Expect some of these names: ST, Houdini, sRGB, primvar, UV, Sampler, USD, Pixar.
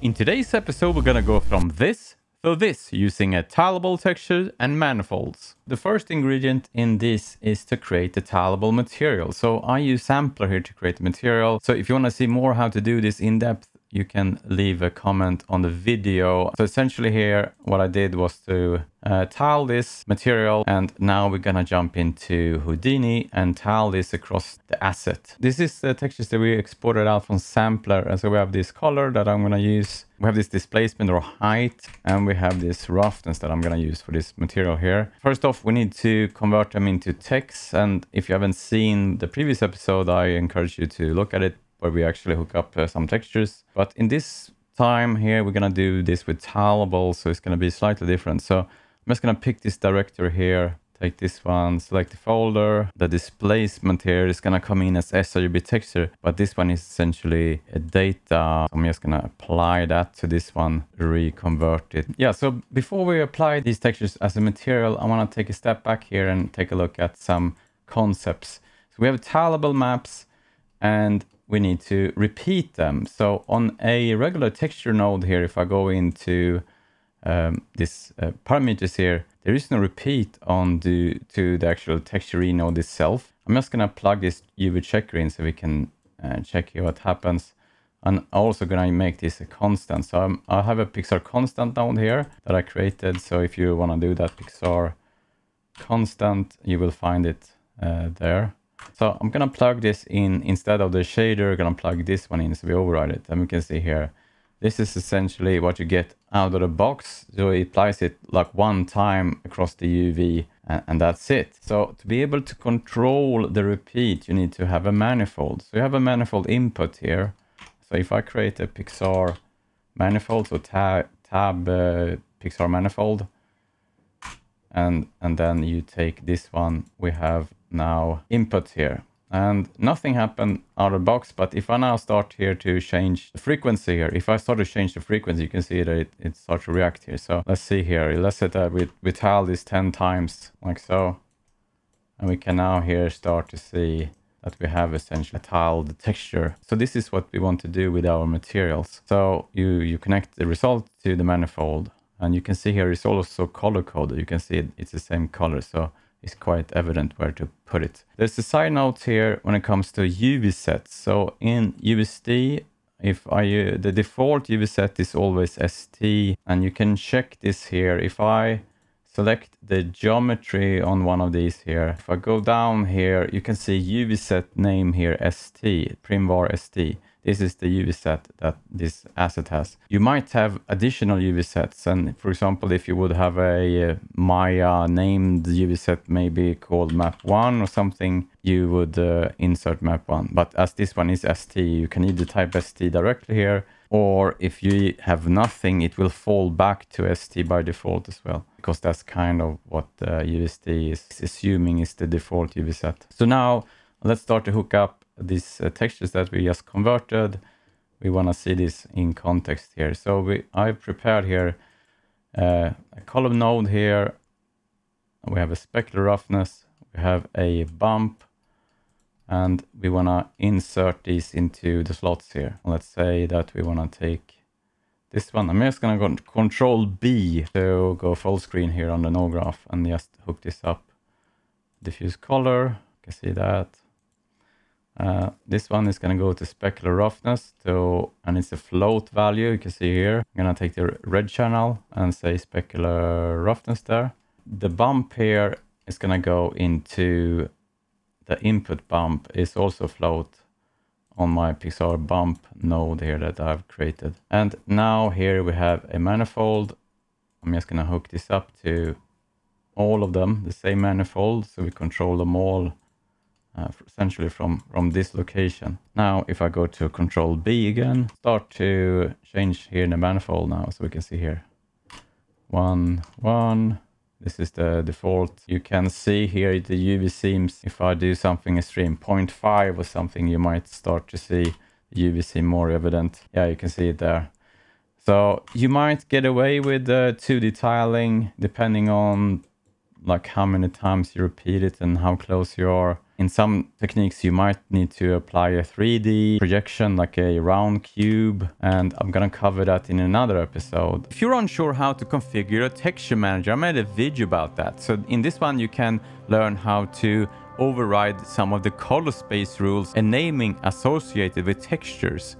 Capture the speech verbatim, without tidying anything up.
In today's episode, we're gonna go from this to this using a tileable texture and manifolds. The first ingredient in this is to create a tileable material. So I use Sampler here to create the material. So if you want to see more how to do this in depth, you can leave a comment on the video. So essentially here, what I did was to uh, tile this material, and now we're gonna jump into Houdini and tile this across the asset. This is the textures that we exported out from Sampler. And so we have this color that I'm gonna use. We have this displacement or height, and we have this roughness that I'm gonna use for this material here. First off, we need to convert them into text. And if you haven't seen the previous episode, I encourage you to look at it, where we actually hook up uh, some textures. But in this time here, we're gonna do this with tileable, so it's gonna be slightly different. So I'm just gonna pick this director here, take this one, select the folder. The displacement here is gonna come in as sRGB texture, but this one is essentially a data. I'm just gonna apply that to this one, reconvert it. Yeah, so before we apply these textures as a material, I wanna take a step back here and take a look at some concepts. So we have tileable maps, and we need to repeat them. So on a regular texture node here, if I go into um, this uh, parameters here, there is no repeat on the, to the actual texture node itself. I'm just gonna plug this U V checker in so we can uh, check here what happens. And I'm also gonna make this a constant. So I'm, I have a Pixar constant down here that I created. So if you wanna do that Pixar constant, you will find it uh, there. So I'm going to plug this in instead of the shader. I'm going to plug this one in so we override it. And we can see here, this is essentially what you get out of the box. So it applies it like one time across the U V, and, and that's it. So to be able to control the repeat, you need to have a manifold. So you have a manifold input here. So if I create a Pixar manifold, so tab, tab uh, Pixar manifold, and, and then you take this one, we have now input here, and nothing happened out of the box. But if I now start here to change the frequency here, if I start to change the frequency, you can see that it, it starts to react here. So let's see here, let's set that we, we tile this ten times like so, and we can now here start to see that we have essentially tiled texture. So this is what we want to do with our materials. So you you connect the result to the manifold, and you can see here it's also color coded. You can see it, it's the same color, so it's quite evident where to put it. There's a side note here when it comes to U V sets. So in U S D, if I uh, the default U V set is always S T, and you can check this here. If I select the geometry on one of these here, if I go down here, you can see U V set name here, S T, primvar S T. This is the U V set that this asset has. You might have additional U V sets. And for example, if you would have a uh, Maya named U V set, maybe called map one or something, you would uh, insert map one. But as this one is S T, you can either type S T directly here, or if you have nothing, it will fall back to S T by default as well, because that's kind of what uh, U S D is assuming is the default U V set. So now let's start to hook up these uh, textures that we just converted. We want to see this in context here. So we I prepared here uh, a column node here. We have a specular roughness, we have a bump, and we want to insert these into the slots here. Let's say that we want to take this one. I'm just going to go control B to go full screen here on the node graph and just hook this up. Diffuse color, you can see that. Uh, this one is going to go to specular roughness, to, and it's a float value, you can see here. I'm going to take the red channel and say specular roughness there. The bump here is going to go into the input bump. It's also float on my Pixar bump node here that I've created. And now here we have a manifold. I'm just going to hook this up to all of them, the same manifold, so we control them all. Uh, essentially from from this location. Now if I go to control B again, start to change here in the manifold now, so we can see here one one, this is the default. You can see here the U V seams. If I do something extreme, zero point five or something, you might start to see the U V seam more evident. Yeah, you can see it there. So you might get away with the two D tiling depending on like how many times you repeat it and how close you are. In some techniques, you might need to apply a three D projection, like a round cube, and I'm gonna cover that in another episode. If you're unsure how to configure a texture manager, I made a video about that. So in this one, you can learn how to override some of the color space rules and naming associated with textures.